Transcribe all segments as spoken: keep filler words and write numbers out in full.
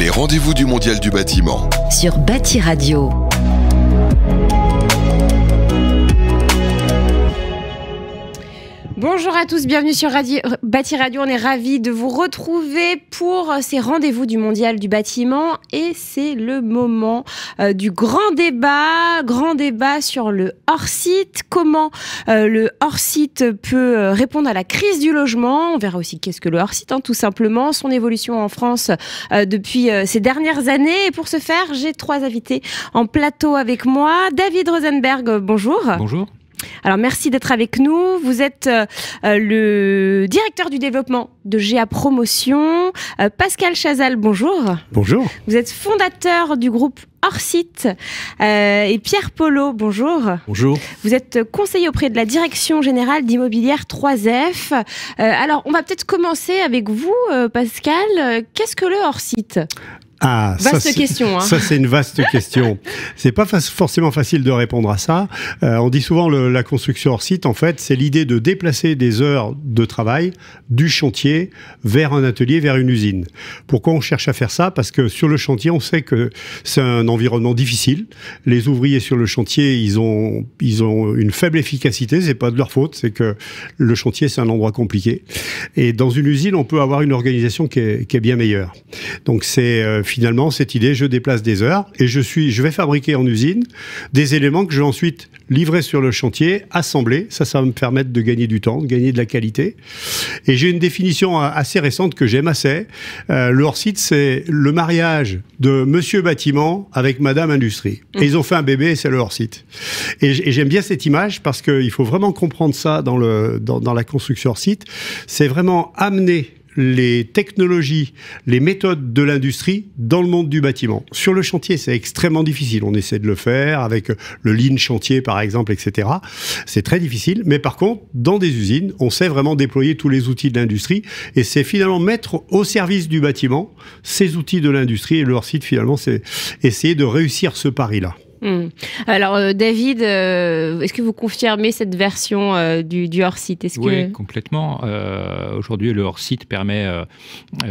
Les rendez-vous du Mondial du Bâtiment. Sur Batiradio. Bonjour à tous, bienvenue sur Radio, Batiradio, on est ravis de vous retrouver pour ces rendez-vous du Mondial du Bâtiment et c'est le moment euh, du grand débat, grand débat sur le hors-site, comment euh, le hors-site peut répondre à la crise du logement, on verra aussi qu'est-ce que le hors-site hein, tout simplement, son évolution en France euh, depuis euh, ces dernières années et pour ce faire, j'ai trois invités en plateau avec moi. David Rozenberg, bonjour. Bonjour. Alors merci d'être avec nous, vous êtes euh, le directeur du développement de G A Promotion, euh, Pascal Chazal, bonjour. Bonjour. Vous êtes fondateur du groupe hors-site euh, et Pierre Paulot, bonjour. Bonjour. Vous êtes conseiller auprès de la direction générale d'Immobilière trois F. Euh, alors on va peut-être commencer avec vous euh, Pascal, euh, qu'est-ce que le hors-site ? Ah, vaste ça, question. Hein. Ça, c'est une vaste question. C'est pas fa- forcément facile de répondre à ça. Euh, on dit souvent le, la construction hors site, en fait, c'est l'idée de déplacer des heures de travail du chantier vers un atelier, vers une usine. Pourquoi on cherche à faire ça? Parce que sur le chantier, on sait que c'est un environnement difficile. Les ouvriers sur le chantier, ils ont, ils ont une faible efficacité. C'est pas de leur faute. C'est que le chantier, c'est un endroit compliqué. Et dans une usine, on peut avoir une organisation qui est, qui est bien meilleure. Donc, c'est euh, finalement, cette idée, je déplace des heures et je, suis, je vais fabriquer en usine des éléments que je vais ensuite livrer sur le chantier, assembler. Ça, ça va me permettre de gagner du temps, de gagner de la qualité. Et j'ai une définition assez récente que j'aime assez. Euh, le hors-site, c'est le mariage de Monsieur Bâtiment avec Madame Industrie. Et ils ont fait un bébé et c'est le hors-site. Et j'aime bien cette image parce qu'il faut vraiment comprendre ça dans, le, dans, dans la construction hors-site. C'est vraiment amener les technologies, les méthodes de l'industrie dans le monde du bâtiment. Sur le chantier, c'est extrêmement difficile. On essaie de le faire avec le lean chantier, par exemple, et cetera. C'est très difficile. Mais par contre, dans des usines, on sait vraiment déployer tous les outils de l'industrie. Et c'est finalement mettre au service du bâtiment ces outils de l'industrie. Et le hors-site, finalement, c'est essayer de réussir ce pari-là. Hum. Alors euh, David, euh, est-ce que vous confirmez cette version euh, du, du hors-site? Est-ce Oui, que... complètement. Euh, aujourd'hui, le hors-site permet euh,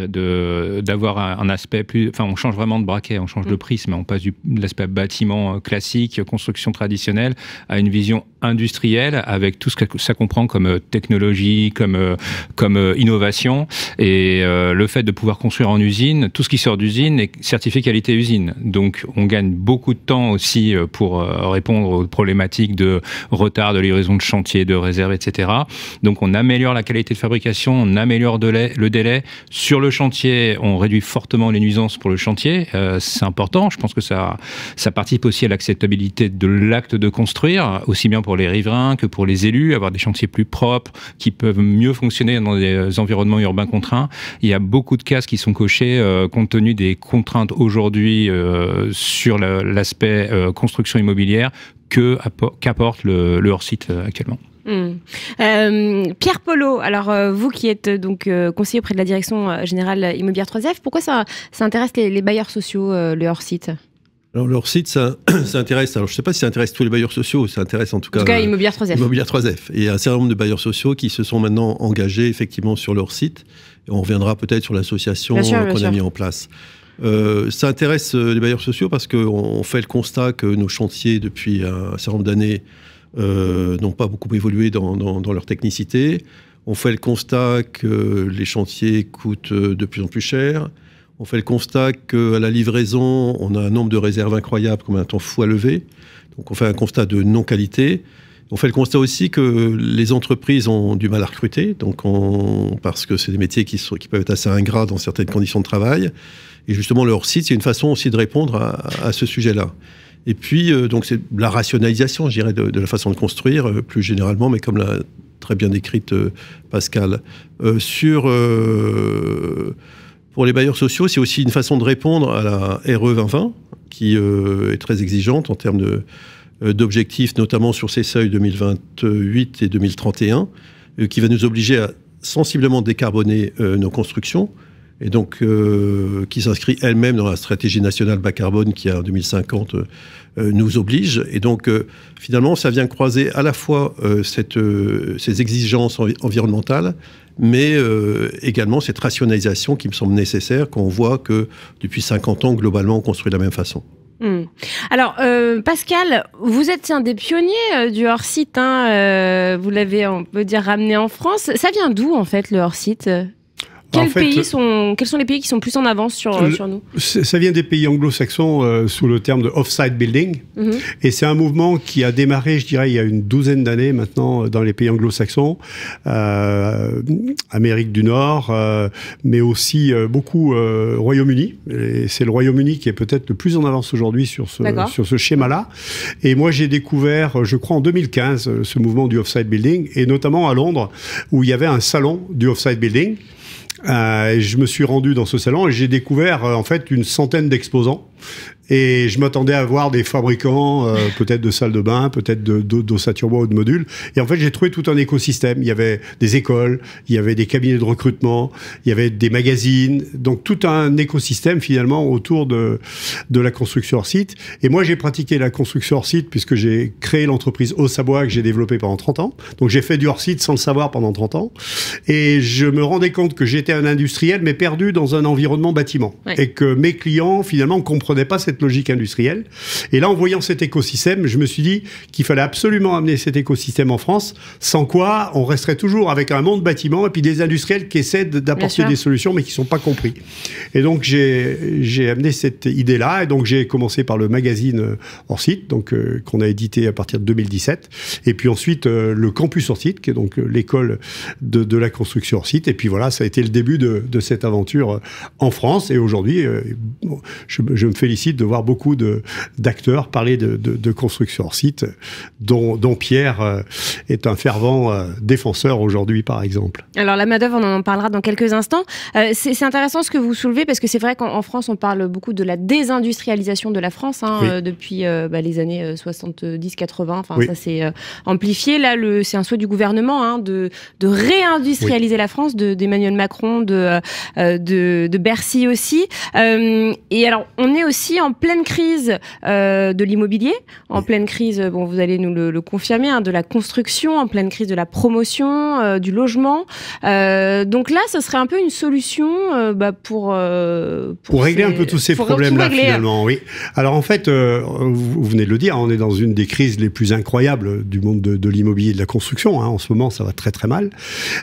de, d'avoir un, un aspect plus... Enfin, on change vraiment de braquet, on change hum. de prisme. On passe du, de l'aspect bâtiment classique, construction traditionnelle, à une vision industrielle avec tout ce que ça comprend comme technologie, comme, comme innovation. Et euh, le fait de pouvoir construire en usine, tout ce qui sort d'usine est certifié qualité usine. Donc, on gagne beaucoup de temps aussi pour répondre aux problématiques de retard, de livraison de chantier, de réserve, et cetera. Donc on améliore la qualité de fabrication, on améliore de la, le délai. Sur le chantier, on réduit fortement les nuisances pour le chantier. Euh, c'est important, je pense que ça, ça participe aussi à l'acceptabilité de l'acte de construire, aussi bien pour les riverains que pour les élus, avoir des chantiers plus propres, qui peuvent mieux fonctionner dans des environnements urbains contraints. Il y a beaucoup de cases qui sont cochées euh, compte tenu des contraintes aujourd'hui euh, sur la, l'aspect Euh, construction immobilière que, qu'apporte le, le hors-site euh, actuellement. Hum. Euh, Pierre Paulot, alors euh, vous qui êtes donc euh, conseiller auprès de la direction générale Immobilière trois F, pourquoi ça, ça intéresse les, les bailleurs sociaux, euh, le hors-site ? Alors, le hors-site, ça, ça intéresse. Alors, je ne sais pas si ça intéresse tous les bailleurs sociaux, ça intéresse en tout cas, en tout cas Immobilière trois F. Immobilière trois F. Et un certain nombre de bailleurs sociaux qui se sont maintenant engagés effectivement sur le hors-site. Et on reviendra peut-être sur l'association qu'on a mis en place. Euh, ça intéresse euh, les bailleurs sociaux parce qu'on fait le constat que nos chantiers, depuis un, un certain nombre d'années, euh, n'ont pas beaucoup évolué dans, dans, dans leur technicité. On fait le constat que les chantiers coûtent de plus en plus cher. On fait le constat qu'à la livraison, on a un nombre de réserves incroyables, comme un temps fou à lever. Donc on fait un constat de non-qualité. On fait le constat aussi que les entreprises ont du mal à recruter, donc on, parce que c'est des métiers qui, sont, qui peuvent être assez ingrats dans certaines conditions de travail. Et justement, le hors-site, c'est une façon aussi de répondre à, à ce sujet-là. Et puis, euh, donc c'est la rationalisation, je dirais, de, de la façon de construire, euh, plus généralement, mais comme l'a très bien décrite euh, Pascal. Euh, sur, euh, pour les bailleurs sociaux, c'est aussi une façon de répondre à la R E vingt vingt, qui euh, est très exigeante en termes de... d'objectifs, notamment sur ces seuils deux mille vingt-huit et deux mille trente et un, qui va nous obliger à sensiblement décarboner euh, nos constructions, et donc euh, qui s'inscrit elle-même dans la stratégie nationale bas carbone qui, en deux mille cinquante, euh, nous oblige. Et donc, euh, finalement, ça vient croiser à la fois euh, cette, euh, ces exigences envi- environnementales, mais euh, également cette rationalisation qui me semble nécessaire quand on voit que, depuis cinquante ans, globalement, on construit de la même façon. Hum. Alors, euh, Pascal, vous êtes un des pionniers euh, du hors-site, hein, euh, vous l'avez, on peut dire, ramené en France. Ça vient d'où, en fait, le hors-site ? Quels, en fait, pays sont, quels sont les pays qui sont plus en avance sur, le, sur nous? Ça vient des pays anglo-saxons euh, sous le terme de off-site building. Mm-hmm. Et c'est un mouvement qui a démarré, je dirais, il y a une douzaine d'années maintenant dans les pays anglo-saxons, euh, Amérique du Nord, euh, mais aussi euh, beaucoup euh, Royaume-Uni. C'est le Royaume-Uni qui est peut-être le plus en avance aujourd'hui sur ce, sur ce schéma-là. Et moi, j'ai découvert, je crois, en deux mille quinze, ce mouvement du off-site building, et notamment à Londres, où il y avait un salon du off-site building. Euh, je me suis rendu dans ce salon et j'ai découvert euh, en fait une centaine d'exposants. Et je m'attendais à voir des fabricants, euh, peut-être de salles de bain, peut-être d'ossature turbo ou de modules. Et en fait, j'ai trouvé tout un écosystème. Il y avait des écoles, il y avait des cabinets de recrutement, il y avait des magazines. Donc, tout un écosystème, finalement, autour de, de la construction hors-site. Et moi, j'ai pratiqué la construction hors-site puisque j'ai créé l'entreprise Ossabois que j'ai développée pendant trente ans. Donc, j'ai fait du hors-site sans le savoir pendant trente ans. Et je me rendais compte que j'étais un industriel, mais perdu dans un environnement bâtiment. Ouais. Et que mes clients, finalement, comprenaient pas cette logique industrielle. Et là, en voyant cet écosystème, je me suis dit qu'il fallait absolument amener cet écosystème en France, sans quoi on resterait toujours avec un monde bâtiment et puis des industriels qui essaient d'apporter des solutions mais qui ne sont pas compris. Et donc, j'ai amené cette idée-là. Et donc, j'ai commencé par le magazine hors-site, donc euh, qu'on a édité à partir de deux mille dix-sept. Et puis ensuite, euh, le campus hors-site, qui est donc euh, l'école de, de la construction hors-site. Et puis voilà, ça a été le début de, de cette aventure en France. Et aujourd'hui, euh, je, je me félicite de de voir beaucoup d'acteurs parler de, de, de construction hors-site, dont, dont Pierre euh, est un fervent euh, défenseur aujourd'hui, par exemple. Alors, la main-d'œuvre, on en parlera dans quelques instants. Euh, c'est intéressant ce que vous soulevez, parce que c'est vrai qu'en France, on parle beaucoup de la désindustrialisation de la France, hein, oui. euh, depuis euh, bah, les années soixante-dix quatre-vingt. Enfin, oui. Ça s'est euh, amplifié. Là, c'est un souhait du gouvernement, hein, de, de réindustrialiser, oui, la France, d'Emmanuel de, Macron, de, euh, de, de Bercy aussi. Euh, et alors, on est aussi en pleine crise euh, de l'immobilier, en pleine crise, bon, vous allez nous le, le confirmer, hein, de la construction, en pleine crise de la promotion, euh, du logement. Euh, donc là, ce serait un peu une solution euh, bah, pour, euh, pour... Pour régler ces, un peu tous ces problèmes-là, finalement, oui. Alors en fait, euh, vous, vous venez de le dire, on est dans une des crises les plus incroyables du monde de, de l'immobilier et de la construction. Hein. En ce moment, ça va très très mal.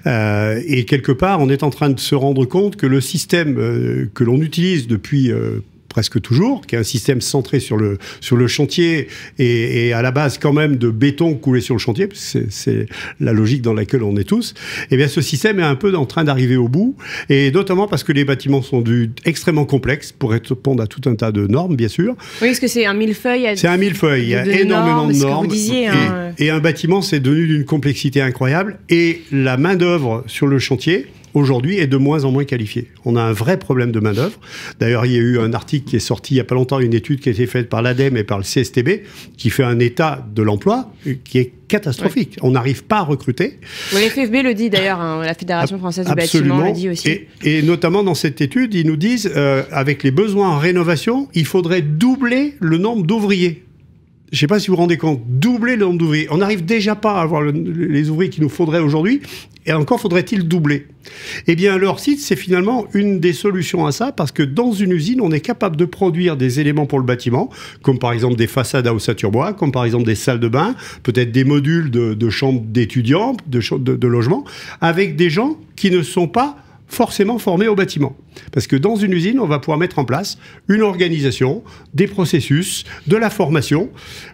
Euh, et quelque part, on est en train de se rendre compte que le système euh, que l'on utilise depuis... Euh, presque toujours, qui est un système centré sur le, sur le chantier et, et à la base quand même de béton coulé sur le chantier, parce que c'est la logique dans laquelle on est tous, et bien ce système est un peu en train d'arriver au bout, et notamment parce que les bâtiments sont du, extrêmement complexes pour répondre à tout un tas de normes, bien sûr. Oui, parce que c'est un millefeuille. C'est un millefeuille, il y a énormément normes, de normes. Disiez, hein. et, et un bâtiment, c'est devenu d'une complexité incroyable, et la main-d'œuvre sur le chantier aujourd'hui est de moins en moins qualifié. On a un vrai problème de main-d'œuvre. D'ailleurs, il y a eu un article qui est sorti il n'y a pas longtemps, une étude qui a été faite par l'ADEME et par le C S T B, qui fait un état de l'emploi qui est catastrophique. Ouais. On n'arrive pas à recruter. Oui, l'F F B le dit d'ailleurs, hein, la Fédération française du Absolument. Bâtiment le dit aussi. Et, et notamment dans cette étude, ils nous disent, euh, avec les besoins en rénovation, il faudrait doubler le nombre d'ouvriers. Je ne sais pas si vous vous rendez compte, doubler le nombre d'ouvriers. On n'arrive déjà pas à avoir le, les ouvriers qu'il nous faudrait aujourd'hui, et encore faudrait-il doubler. Eh bien, le hors-site, c'est finalement une des solutions à ça, parce que dans une usine, on est capable de produire des éléments pour le bâtiment, comme par exemple des façades à ossature bois, comme par exemple des salles de bain, peut-être des modules de, de chambres d'étudiants, de, de, de logements, avec des gens qui ne sont pas forcément formés au bâtiment. Parce que dans une usine, on va pouvoir mettre en place une organisation, des processus, de la formation,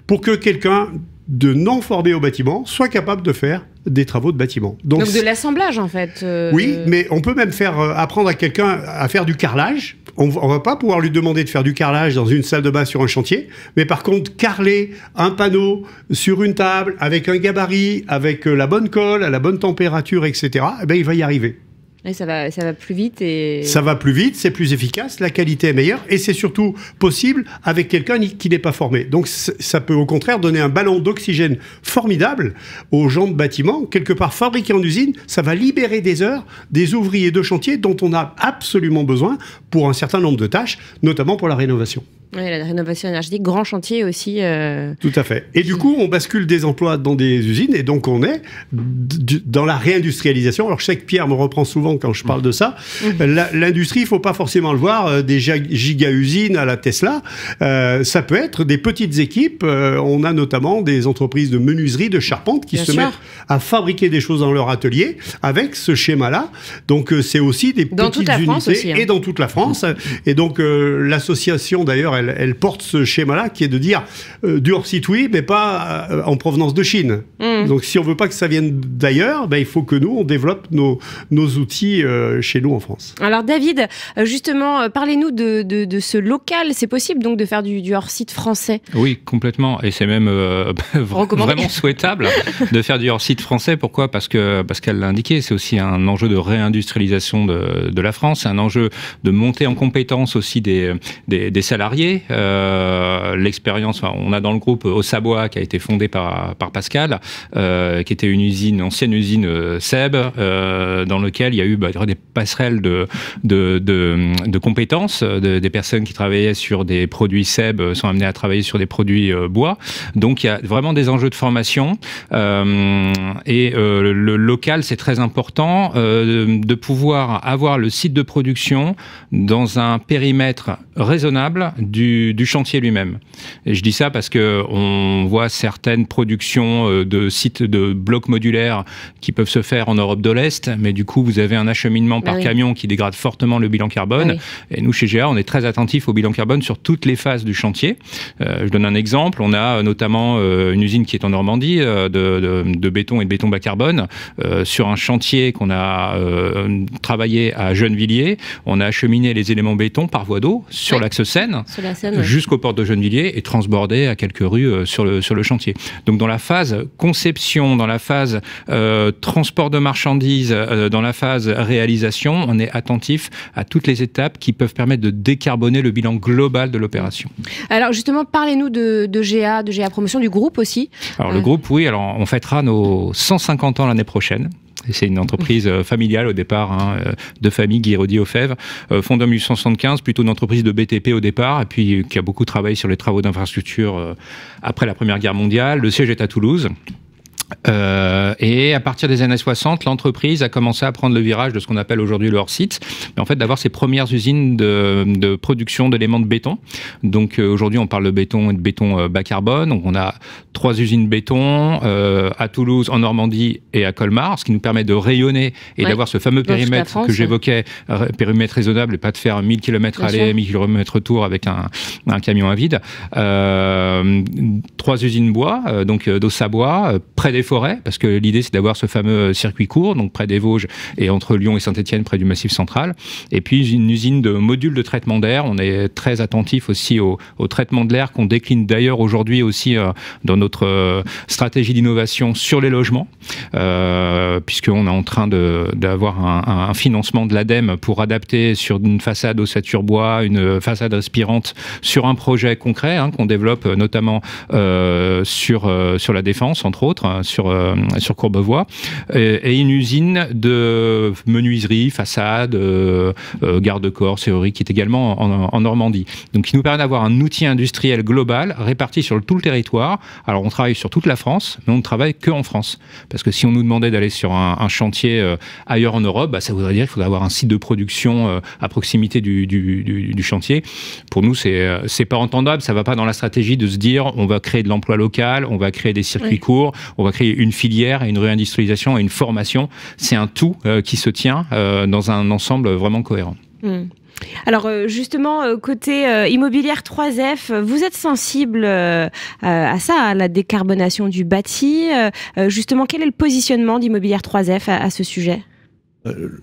pour que quelqu'un de non formé au bâtiment soit capable de faire des travaux de bâtiment. Donc, Donc de l'assemblage, en fait. Euh... Oui, mais on peut même faire euh, apprendre à quelqu'un à faire du carrelage. On ne va pas pouvoir lui demander de faire du carrelage dans une salle de bain sur un chantier, mais par contre, carreler un panneau sur une table, avec un gabarit, avec euh, la bonne colle, à la bonne température, et cetera, eh ben, il va y arriver. Et ça va, ça va plus vite et... Ça va plus vite, c'est plus efficace, la qualité est meilleure et c'est surtout possible avec quelqu'un qui n'est pas formé. Donc ça peut au contraire donner un ballon d'oxygène formidable aux gens de bâtiment, quelque part fabriqué en usine, ça va libérer des heures des ouvriers de chantier dont on a absolument besoin pour un certain nombre de tâches, notamment pour la rénovation. Oui, la rénovation énergétique, grand chantier aussi. Euh... Tout à fait. Et du coup, on bascule des emplois dans des usines et donc on est dans la réindustrialisation. Alors je sais que Pierre me reprend souvent quand je parle de ça. L'industrie, il ne faut pas forcément le voir, des giga-usines à la Tesla. Euh, ça peut être des petites équipes. Euh, on a notamment des entreprises de menuiserie, de charpente qui Bien se sûr. mettent à fabriquer des choses dans leur atelier avec ce schéma-là. Donc euh, c'est aussi des dans petites unités aussi, hein. et dans toute la France. Et donc euh, l'association d'ailleurs, Elle, elle porte ce schéma-là qui est de dire euh, du hors-site, oui, mais pas euh, en provenance de Chine. Mmh. Donc si on ne veut pas que ça vienne d'ailleurs, ben, il faut que nous, on développe nos, nos outils euh, chez nous en France. Alors David, euh, justement, euh, parlez-nous de, de, de ce local. C'est possible donc de faire du, du hors-site français? Oui, complètement. Et c'est même euh, vraiment souhaitable de faire du hors-site français. Pourquoi? Parce que Pascal l'a indiqué, c'est aussi un enjeu de réindustrialisation de, de la France, un enjeu de montée en compétence aussi des, des, des salariés. Euh, L'expérience, enfin, on a dans le groupe Ossabois qui a été fondé par, par Pascal, euh, qui était une usine, ancienne usine euh, S E B, euh, dans laquelle il y a eu bah, des passerelles de, de, de, de compétences, de, des personnes qui travaillaient sur des produits S E B sont amenées à travailler sur des produits euh, bois. Donc il y a vraiment des enjeux de formation euh, et euh, le local, c'est très important euh, de pouvoir avoir le site de production dans un périmètre raisonnable du Du, du chantier lui-même. Et je dis ça parce que on voit certaines productions de sites de blocs modulaires qui peuvent se faire en Europe de l'Est, mais du coup vous avez un acheminement par ah oui. camion qui dégrade fortement le bilan carbone. Ah oui. Et nous chez G A, on est très attentifs au bilan carbone sur toutes les phases du chantier. Euh, je donne un exemple, on a notamment euh, une usine qui est en Normandie euh, de, de, de béton et de béton bas carbone. Euh, sur un chantier qu'on a euh, travaillé à Gennevilliers, on a acheminé les éléments béton par voie d'eau sur ouais. l'axe Seine. Jusqu'aux portes de Gennevilliers et transbordé à quelques rues sur le, sur le chantier. Donc dans la phase conception, dans la phase euh, transport de marchandises, euh, dans la phase réalisation, on est attentif à toutes les étapes qui peuvent permettre de décarboner le bilan global de l'opération. Alors justement, parlez-nous de, de G A, de G A Promotion, du groupe aussi. Alors euh... le groupe, oui, alors on fêtera nos cent cinquante ans l'année prochaine. C'est une entreprise familiale au départ, hein, de famille, Guy Rodi Aufèvre, fondée en mille neuf cent soixante-quinze, plutôt une entreprise de B T P au départ, et puis qui a beaucoup travaillé sur les travaux d'infrastructure après la Première Guerre mondiale. Le siège est à Toulouse. Euh, et à partir des années soixante, l'entreprise a commencé à prendre le virage de ce qu'on appelle aujourd'hui le hors-site, mais en fait d'avoir ses premières usines de, de production d'éléments de béton. Donc euh, aujourd'hui on parle de béton et de béton euh, bas carbone. Donc on a trois usines béton euh, à Toulouse, en Normandie et à Colmar, ce qui nous permet de rayonner et ouais. d'avoir ce fameux périmètre France, que j'évoquais, ouais. périmètre raisonnable et pas de faire mille kilomètres aller, mille kilomètres retour avec un, un camion à vide. Euh, trois usines bois, euh, donc euh, d'Ossabois, euh, près des Des forêts, parce que l'idée c'est d'avoir ce fameux circuit court, donc près des Vosges et entre Lyon et Saint-Étienne, près du Massif central. Et puis une usine de modules de traitement d'air. On est très attentif aussi au, au traitement de l'air qu'on décline d'ailleurs aujourd'hui aussi euh, dans notre euh, stratégie d'innovation sur les logements, euh, puisqu'on est en train d'avoir un, un financement de l'ADEME pour adapter sur une façade ossature bois, une façade respirante sur un projet concret hein, qu'on développe notamment euh, sur, euh, sur la Défense, entre autres. Sur, euh, sur Courbevoie, et, et une usine de menuiserie, façade, euh, euh, garde-corps, serrurerie, qui est également en, en Normandie. Donc, il nous permet d'avoir un outil industriel global réparti sur tout le territoire. Alors, on travaille sur toute la France, mais on ne travaille que en France. Parce que si on nous demandait d'aller sur un, un chantier euh, ailleurs en Europe, bah, ça voudrait dire qu'il faudrait avoir un site de production euh, à proximité du, du, du, du chantier. Pour nous, c'est c'est pas entendable. Ça va pas dans la stratégie de se dire on va créer de l'emploi local, on va créer des circuits oui. courts, on va créer une filière, une réindustrialisation et une formation. C'est un tout euh, qui se tient euh, dans un ensemble vraiment cohérent. Mmh. Alors justement, côté euh, Immobilière trois F, vous êtes sensible euh, à ça, à la décarbonation du bâti. Euh, justement, quel est le positionnement d'Immobilière trois F à, à ce sujet ?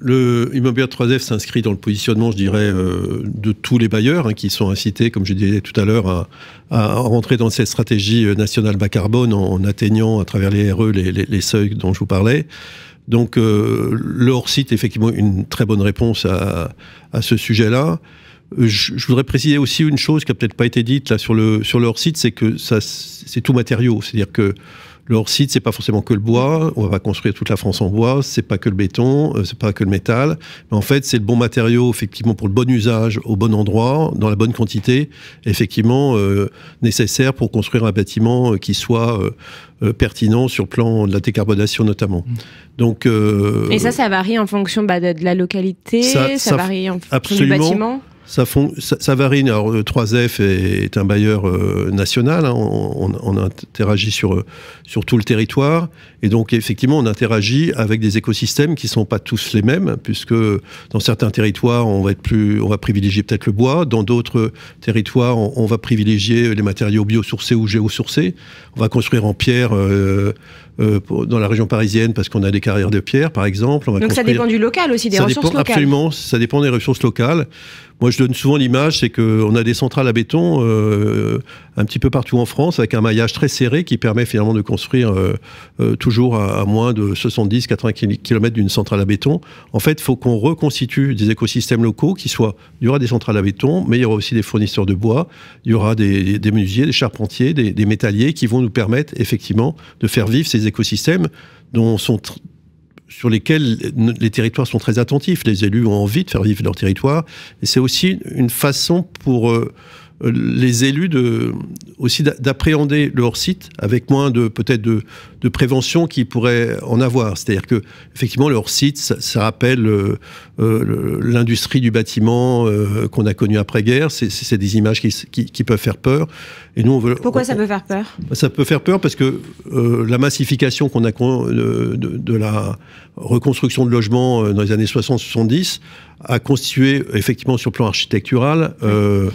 Le Immobilière trois F s'inscrit dans le positionnement, je dirais, euh, de tous les bailleurs hein, qui sont incités, comme je disais tout à l'heure, à, à rentrer dans cette stratégie nationale bas carbone en, en atteignant à travers les R E les, les, les seuils dont je vous parlais. Donc euh, le hors-site, effectivement, une très bonne réponse à, à ce sujet-là. Je, je voudrais préciser aussi une chose qui n'a peut-être pas été dite là, sur le, sur le hors-site, c'est que c'est tout matériau. C'est-à-dire que le hors-site, c'est pas forcément que le bois. On va construire toute la France en bois. C'est pas que le béton, c'est pas que le métal. Mais en fait, c'est le bon matériau, effectivement, pour le bon usage, au bon endroit, dans la bonne quantité, effectivement, euh, nécessaire pour construire un bâtiment qui soit euh, euh, pertinent sur le plan de la décarbonation, notamment. Donc, euh, Et ça, ça varie en fonction bah, de, de la localité, ça, ça, ça varie en fonction du bâtiment. Ça, font, ça, ça varie. Alors, trois F est, est un bailleur euh, national. Hein. On, on, on interagit sur, sur tout le territoire. Et donc, effectivement, on interagit avec des écosystèmes qui ne sont pas tous les mêmes, puisque dans certains territoires, on va, être plus, on va privilégier peut-être le bois. Dans d'autres territoires, on, on va privilégier les matériaux biosourcés ou géosourcés. On va construire en pierre... Euh, Euh, pour, dans la région parisienne, parce qu'on a des carrières de pierre, par exemple. On va Donc construire... ça dépend du local aussi, des ça ressources dépend, locales. Absolument, ça dépend des ressources locales. Moi, je donne souvent l'image, c'est qu'on a des centrales à béton euh, un petit peu partout en France, avec un maillage très serré qui permet finalement de construire euh, euh, toujours à, à moins de soixante-dix à quatre-vingts kilomètres d'une centrale à béton. En fait, il faut qu'on reconstitue des écosystèmes locaux qui soient... Il y aura des centrales à béton, mais il y aura aussi des fournisseurs de bois, il y aura des, des menuisiers, des charpentiers, des, des métalliers qui vont nous permettre, effectivement, de faire vivre ces écosystèmes dont sont sur lesquels les territoires sont très attentifs. Les élus ont envie de faire vivre leur territoire. Et c'est aussi une façon pour euh, les élus de, aussi d'appréhender le hors-site avec moins de peut-être de, de prévention qu'ils pourraient en avoir. C'est-à-dire que effectivement le hors-site, ça, ça rappelle euh, euh, l'industrie du bâtiment euh, qu'on a connue après-guerre. C'est des images qui, qui, qui peuvent faire peur. Et nous, on veut, Pourquoi on, ça peut faire peur? Ça peut faire peur parce que euh, la massification qu'on a euh, de, de la reconstruction de logements euh, dans les années soixante soixante-dix a constitué effectivement sur le plan architectural euh,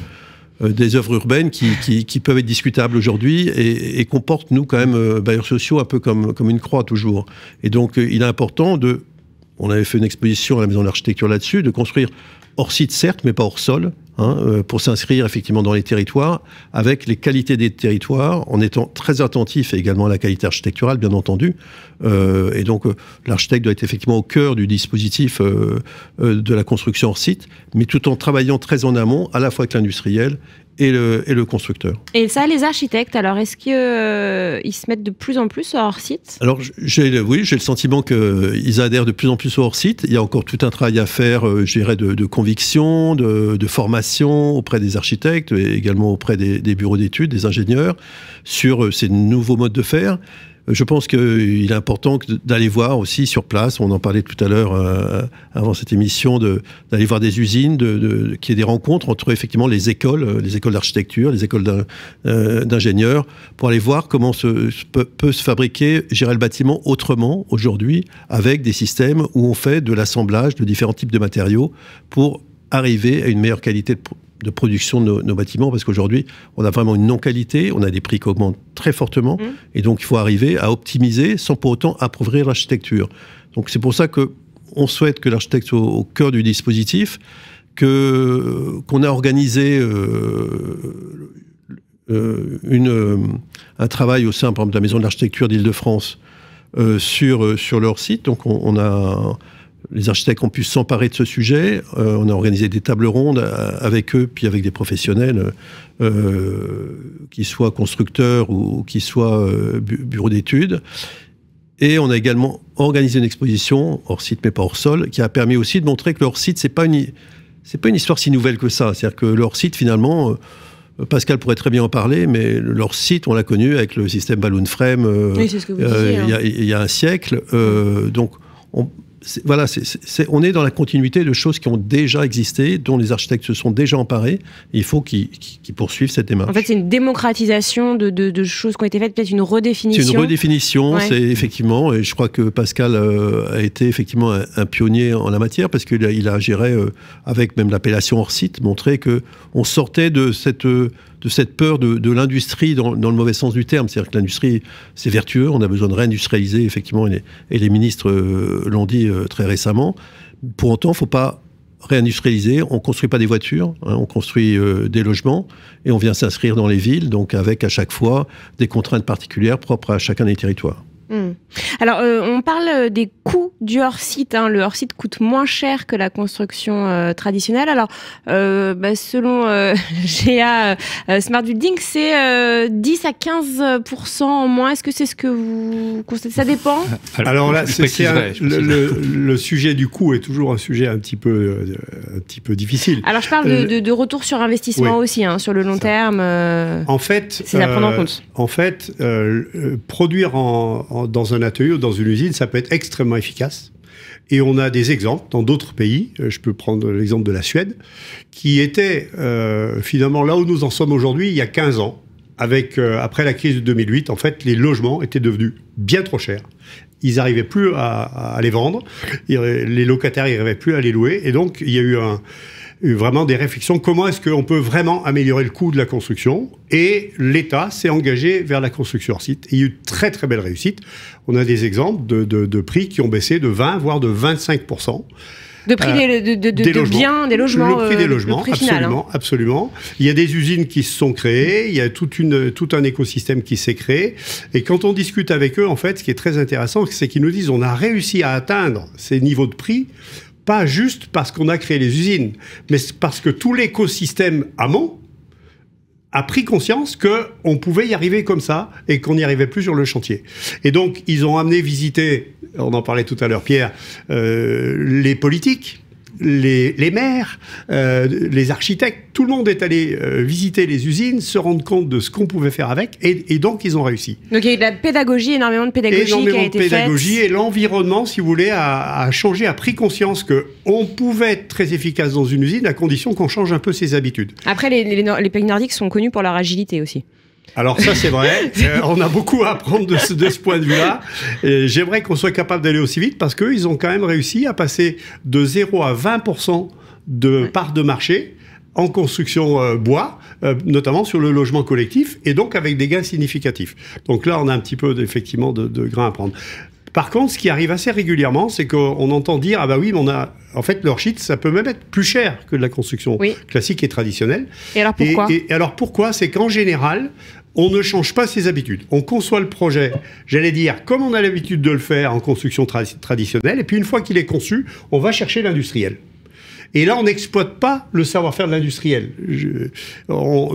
euh, des œuvres urbaines qui, qui, qui peuvent être discutables aujourd'hui et, et qu'on porte, nous, quand même, euh, bailleurs sociaux, un peu comme, comme une croix toujours. Et donc, euh, il est important de... On avait fait une exposition à la Maison de l'Architecture là-dessus, de construire hors site, certes, mais pas hors sol, hein, euh, pour s'inscrire effectivement dans les territoires, avec les qualités des territoires, en étant très attentif et également à la qualité architecturale, bien entendu. Euh, et donc, euh, l'architecte doit être effectivement au cœur du dispositif euh, euh, de la construction hors site, mais tout en travaillant très en amont, à la fois avec l'industriel et le, et le constructeur. Et ça, les architectes, alors est-ce qu'ils euh, se mettent de plus en plus hors site? Alors, j'ai, oui, j'ai le sentiment qu'ils adhèrent de plus en plus au hors site. Il y a encore tout un travail à faire, euh, je dirais, de, de conviction, de, de formation auprès des architectes, et également auprès des, des bureaux d'études, des ingénieurs, sur euh, ces nouveaux modes de faire. Je pense qu'il est important d'aller voir aussi sur place, on en parlait tout à l'heure euh, avant cette émission, d'aller de, voir des usines, de, de, qu'il y ait des rencontres entre effectivement les écoles, les écoles d'architecture, les écoles d'ingénieurs, euh, pour aller voir comment se, se peut, peut se fabriquer, gérer le bâtiment autrement aujourd'hui, avec des systèmes où on fait de l'assemblage de différents types de matériaux pour arriver à une meilleure qualité de de production de nos, nos bâtiments, parce qu'aujourd'hui, on a vraiment une non-qualité, on a des prix qui augmentent très fortement, mmh. et donc il faut arriver à optimiser sans pour autant appauvrir l'architecture. Donc c'est pour ça qu'on souhaite que l'architecte soit au, au cœur du dispositif, que, qu'on a organisé euh, euh, une, euh, un travail au sein, par exemple, de la Maison de l'Architecture d'Île-de-France euh, sur, euh, sur leur site. Donc on, on a... Les architectes ont pu s'emparer de ce sujet. Euh, on a organisé des tables rondes avec eux, puis avec des professionnels, euh, qui soient constructeurs ou, ou qui soient euh, bu bureaux d'études. Et on a également organisé une exposition, hors site mais pas hors sol, qui a permis aussi de montrer que le hors site, c'est pas une, c'est pas une histoire si nouvelle que ça. C'est-à-dire que le hors site, finalement... Euh, Pascal pourrait très bien en parler, mais leur site, on l'a connu avec le système Balloon Frame euh, oui, c'est ce que vous euh, disiez, hein. il y, y a un siècle. Euh, donc, on... Est, voilà, c'est, c'est, on est dans la continuité de choses qui ont déjà existé, dont les architectes se sont déjà emparés. Il faut qu'ils qu'ils poursuivent cette démarche. En fait, c'est une démocratisation de, de, de choses qui ont été faites, peut-être une redéfinition. C'est une redéfinition, ouais. c'est effectivement, et je crois que Pascal euh, a été effectivement un, un pionnier en la matière, parce qu'il a, il a géré, euh, avec même l'appellation hors-site, montré qu'on sortait de cette... Euh, de cette peur de, de l'industrie dans, dans le mauvais sens du terme. C'est-à-dire que l'industrie, c'est vertueux, on a besoin de réindustrialiser, effectivement, et les, et les ministres euh, l'ont dit euh, très récemment. Pour autant, il ne faut pas réindustrialiser, on ne construit pas des voitures, hein, on construit euh, des logements, et on vient s'inscrire dans les villes, donc avec à chaque fois des contraintes particulières propres à chacun des territoires. Mmh. Alors, euh, on parle des coûts du hors-site. Hein. Le hors-site coûte moins cher que la construction euh, traditionnelle. Alors, euh, bah, selon euh, G A euh, Smart Building, c'est euh, dix à quinze pour cent en moins. Est-ce que c'est ce que vous constatez? Ça dépend. Alors là, c'est un, le, le, le sujet du coût est toujours un sujet un petit peu, un petit peu difficile. Alors, je parle euh, de, de retour sur investissement oui. aussi, hein, sur le long ça. terme. Euh, en fait, c'est à prendre en compte. En fait, euh, euh, produire en, en, dans un atelier ou dans une usine, ça peut être extrêmement efficace. Et on a des exemples dans d'autres pays, je peux prendre l'exemple de la Suède, qui était euh, finalement là où nous en sommes aujourd'hui il y a quinze ans, avec, euh, après la crise de deux mille huit, en fait les logements étaient devenus bien trop chers. Ils n'arrivaient plus à, à les vendre, les locataires n'arrivaient plus à les louer, et donc il y a eu un... vraiment des réflexions. Comment est-ce qu'on peut vraiment améliorer le coût de la construction? Et l'État s'est engagé vers la construction hors site. Il y a eu de très très belles réussites. On a des exemples de, de, de prix qui ont baissé de vingt, voire de vingt-cinq pour cent. De prix euh, des, de, de, des de biens, des logements. Le prix des logements, le prix absolument, final, hein. absolument. Il y a des usines qui se sont créées, il y a toute une, tout un écosystème qui s'est créé. Et quand on discute avec eux, en fait, ce qui est très intéressant, c'est qu'ils nous disent on a réussi à atteindre ces niveaux de prix pas juste parce qu'on a créé les usines, mais parce que tout l'écosystème amont a pris conscience qu'on pouvait y arriver comme ça et qu'on n'y arrivait plus sur le chantier. Et donc, ils ont amené visiter, on en parlait tout à l'heure, Pierre, euh, les politiques, les, les maires, euh, les architectes. Tout le monde est allé euh, visiter les usines, se rendre compte de ce qu'on pouvait faire avec, et, et donc ils ont réussi. Donc il y a eu de la pédagogie, énormément de pédagogie énormément qui a été faite. Énormément de pédagogie, et l'environnement, si vous voulez, a, a changé, a pris conscience qu'on pouvait être très efficace dans une usine à condition qu'on change un peu ses habitudes. Après, les, les, les pays nordiques sont connus pour leur agilité aussi. Alors ça, c'est vrai. Euh, on a beaucoup à apprendre de ce, de ce point de vue-là. J'aimerais qu'on soit capable d'aller aussi vite parce qu'eux, ils ont quand même réussi à passer de zéro à vingt pour cent de part de marché en construction euh, bois, euh, notamment sur le logement collectif, et donc avec des gains significatifs. Donc là, on a un petit peu, effectivement, de, de grain à prendre. Par contre, ce qui arrive assez régulièrement, c'est qu'on entend dire « Ah bah oui, mais on a... » En fait, le hors-site, ça peut même être plus cher que de la construction oui. classique et traditionnelle. Et alors pourquoi ? Et, et alors pourquoi ? C'est qu'en général, on ne change pas ses habitudes. On conçoit le projet, j'allais dire, comme on a l'habitude de le faire en construction tra traditionnelle, et puis une fois qu'il est conçu, on va chercher l'industriel. Et là, on n'exploite pas le savoir-faire de l'industriel.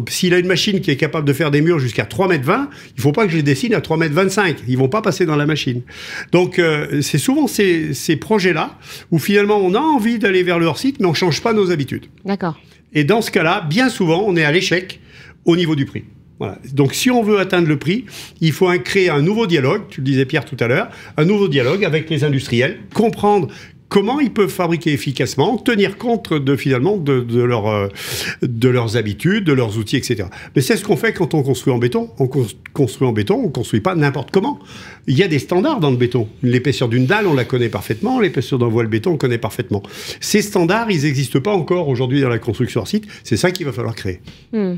S'il a une machine qui est capable de faire des murs jusqu'à trois mètres vingt, il ne faut pas que je les dessine à trois mètres vingt-cinq. Ils ne vont pas passer dans la machine. Donc, euh, c'est souvent ces, ces projets-là où, finalement, on a envie d'aller vers le hors-site, mais on ne change pas nos habitudes. D'accord. Et dans ce cas-là, bien souvent, on est à l'échec au niveau du prix. Voilà. Donc, si on veut atteindre le prix, il faut un, créer un nouveau dialogue, tu le disais, Pierre, tout à l'heure, un nouveau dialogue avec les industriels, comprendre comment ils peuvent fabriquer efficacement, tenir compte de, finalement, de, de, leur, euh, de leurs habitudes, de leurs outils, et cetera. Mais c'est ce qu'on fait quand on construit en béton. On construit en béton, on ne construit pas n'importe comment. Il y a des standards dans le béton. L'épaisseur d'une dalle, on la connaît parfaitement. L'épaisseur d'un voile béton, on connaît parfaitement. Ces standards, ils n'existent pas encore aujourd'hui dans la construction hors site. C'est ça qu'il va falloir créer. Mmh.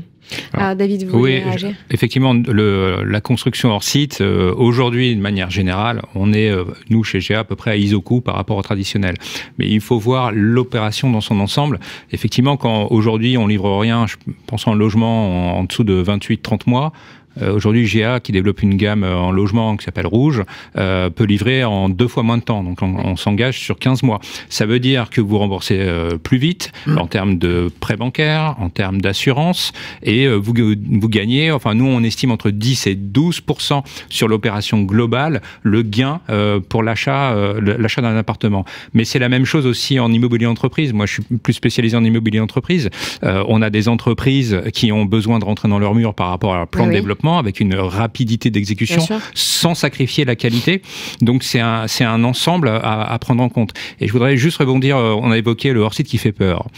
Alors, Alors, David, vous voulez réagir ? Effectivement, le, la construction hors site, euh, aujourd'hui, de manière générale, on est, euh, nous, chez G A, à peu près à iso-coût par rapport au traditionnel. Mais il faut voir l'opération dans son ensemble. Effectivement, quand aujourd'hui on livre rien, je pense en logement en, en dessous de vingt-huit à trente mois, euh, aujourd'hui G A qui développe une gamme en logement qui s'appelle Rouge, euh, peut livrer en deux fois moins de temps. Donc on, on s'engage sur quinze mois. Ça veut dire que vous remboursez euh, plus vite en termes de prêts bancaires, en termes d'assurance, et euh, vous, vous gagnez, enfin nous on estime entre dix et douze pour cent sur l'opération globale, le gain euh, pour l'achat euh, l'achat d'un appartement. Mais c'est la même chose aussi en immobilier entreprise. Moi, je suis plus spécialisé en immobilier entreprise. Euh, on a des entreprises qui ont besoin de rentrer dans leur mur par rapport à leur plan oui. de développement, avec une rapidité d'exécution, sans sacrifier la qualité. Donc, c'est un, c'est un ensemble à, à prendre en compte. Et je voudrais juste rebondir, on a évoqué le hors-site qui fait peur.